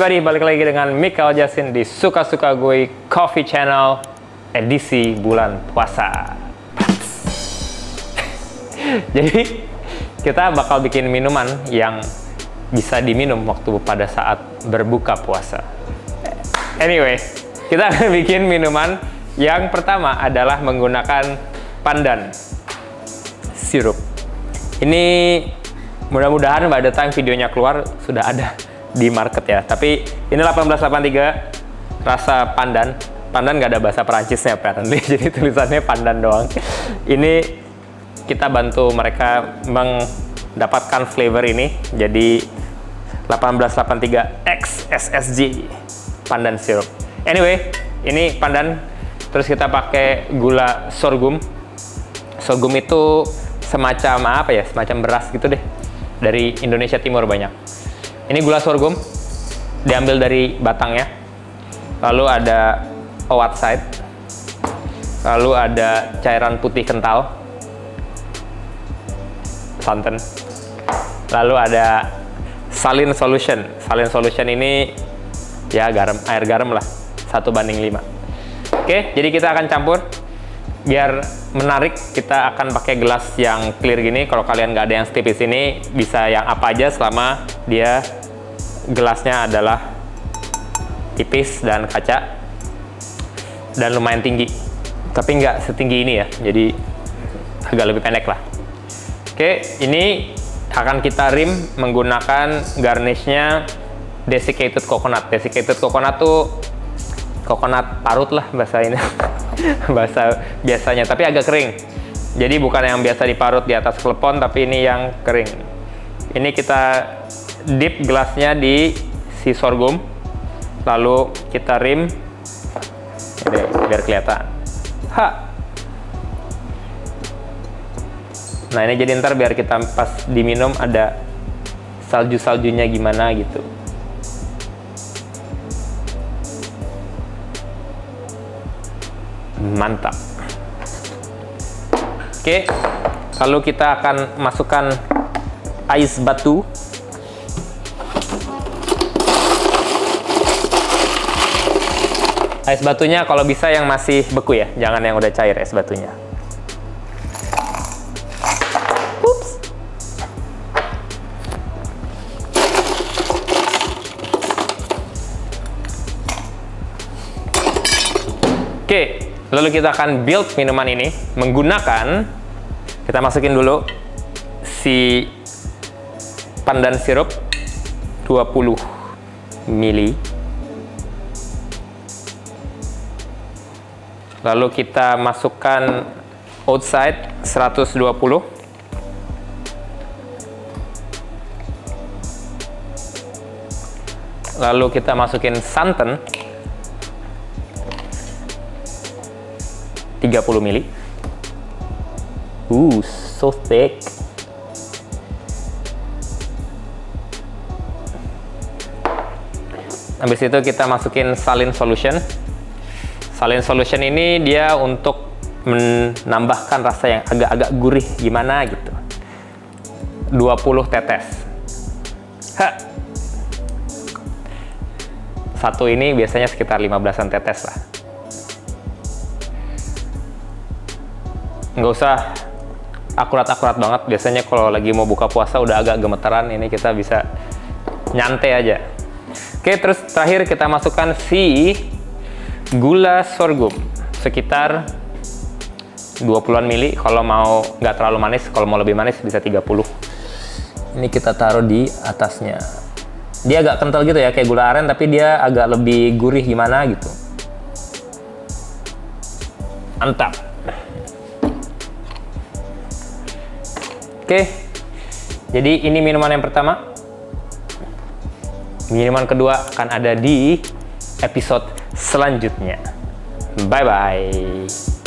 everybody, balik lagi dengan Mikael Jasin di Suka-Suka Goy Coffee Channel edisi bulan puasa. Jadi kita bakal bikin minuman yang bisa diminum waktu pada saat berbuka puasa. Anyway, kita akan bikin minuman yang pertama adalah menggunakan pandan sirup. Ini mudah-mudahan by the time videonya keluar sudah ada di market ya, tapi ini 1883 rasa pandan nggak ada bahasa Perancisnya apparently, jadi tulisannya pandan doang. Ini kita bantu mereka mendapatkan flavor ini, jadi 1883X SSG pandan sirup. Anyway, ini pandan, terus kita pakai gula sorghum. Sorghum itu semacam apa ya, semacam beras gitu deh, dari Indonesia Timur banyak. Ini gula sorghum, diambil dari batangnya. Lalu ada outside, lalu ada cairan putih kental, santan. Lalu ada saline solution. Saline solution ini ya garam, air garam lah, 1:5. Oke, jadi kita akan campur. Biar menarik, kita akan pakai gelas yang clear gini. Kalau kalian nggak ada yang setipis ini, bisa yang apa aja selama dia gelasnya adalah tipis dan kaca dan lumayan tinggi, tapi nggak setinggi ini ya, jadi agak lebih pendek lah. Oke, ini akan kita rim menggunakan garnishnya desiccated coconut. Desiccated coconut tuh coconut parut lah bahasa ini. Bahasa biasanya, tapi agak kering. Jadi bukan yang biasa diparut di atas klepon, tapi ini yang kering. Ini kita dip gelasnya di si sorghum, lalu kita rim biar kelihatan. Ha. Nah ini jadi ntar biar kita pas diminum ada salju-saljunya gimana gitu. Mantap. Oke, lalu kita akan masukkan ais batu. Ais batunya kalau bisa yang masih beku ya, jangan yang udah cair es batunya. Ups. Oke. Lalu kita akan build minuman ini menggunakan, kita masukin dulu si pandan sirup 20 ml. Lalu kita masukkan outside 120. Lalu kita masukin santan 30 ml. So thick. Habis itu kita masukin saline solution. Saline solution ini dia untuk menambahkan rasa yang agak-agak gurih gimana gitu. 20 tetes. Ha. Satu ini biasanya sekitar 15-an tetes lah. Nggak usah akurat-akurat banget, biasanya kalau lagi mau buka puasa udah agak gemetaran, ini kita bisa nyantai aja. Oke, terus terakhir kita masukkan si gula sorghum sekitar 20-an mili, kalau mau nggak terlalu manis, kalau mau lebih manis bisa 30. Ini kita taruh di atasnya, dia agak kental gitu ya, kayak gula aren tapi dia agak lebih gurih gimana gitu. Mantap. Oke, jadi ini minuman yang pertama. Minuman kedua akan ada di episode selanjutnya. Bye-bye.